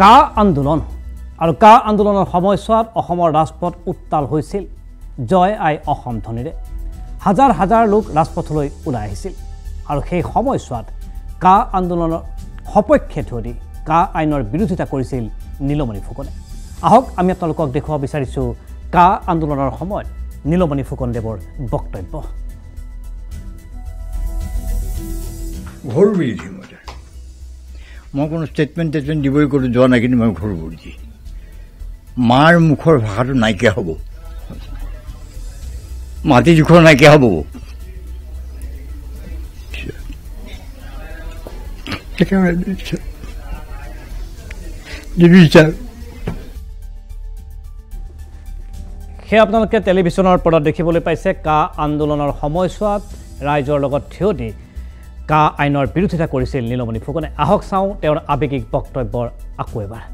কা আন্দোলন আর কা আন্দোলনের সময়ছোৱাত অসমৰ ৰাজপথ উত্তাল হৈছিল জয় আই অসম ধ্বনিৰে হাজাৰ হাজাৰ লোক ৰাজপথলৈ ওলাই আহিছিল আৰু সেই সময়ছোৱাত কা আন্দোলনৰ সপক্ষে ধৰি কা আইনৰ বিৰোধিতা কৰিছিল নীলমণি ফুকনে আহক আমি আপোনালোকক দেখুৱা বিচাৰিছো কা আন্দোলনৰ সময়ত নীলমণি ফুকন দেৱৰ বক্তব্য ঘৰ বিৰিধি মতে মই কোনো ষ্টেটমেণ্ট দিবই কৰি যোৱা নাই কিন্তু মই ঘৰ বিৰিধি মাৰ মুখৰ ভাষাটো নাইকিয়া হ'ব মাটি জোখৰ নাইকিয়া হ'ব সেই আপোনালোকে টেলিভিশ্যনৰ পৰ্দাত দেখিবলৈ পাইছে কা আন্দোলনৰ সময়ছোৱাত ৰাইজৰ লগত থিয় দি কা আইনৰ বিৰোধিতা কৰিছিল নীলমণি ফুকনে আহক চাওঁ তেওঁৰ আবেগিক বক্তব্যৰ আকৌ এবাৰ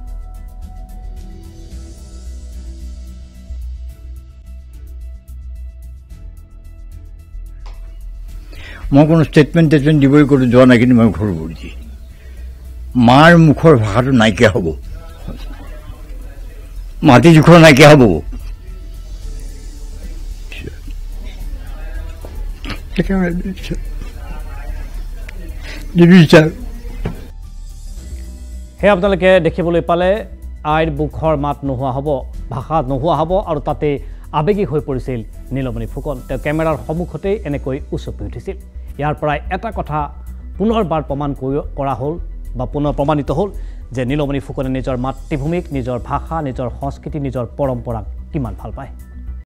মই কোনো ষ্টেটমেণ্ট দিবই কৰি যোৱা নাই কিন্তু মই ঘৰ বিৰিধি মাৰ মুখৰ ভাষাটো নাইকিয়া হ'ব মাটি জোখৰ নাইকিয়া হ'ব সেই আপোনালোকে দেখিবলৈ পালে আইৰ মুখৰ মাত নোহোৱা হ'ব ভাষা নোহোৱা হ'ব আৰু তাতে আবেগিক হৈ পৰিছিল নীলমণি ফুকন তেওঁ কেমেৰাৰ সন্মুখতেই এনেকৈ উচপি উঠিছিল ইয়াৰ পৰাই এটা কথা পুনৰবাৰ প্ৰমাণ কৰা হ'ল বা পুনৰ প্ৰমাণিত হ'ল যে নীলমণি ফুকনে নিজৰ মাতৃভূমিক নিজৰ ভাষা নিজৰ সংস্কৃতি নিজৰ পৰম্পৰাক কিমান ভাল পায়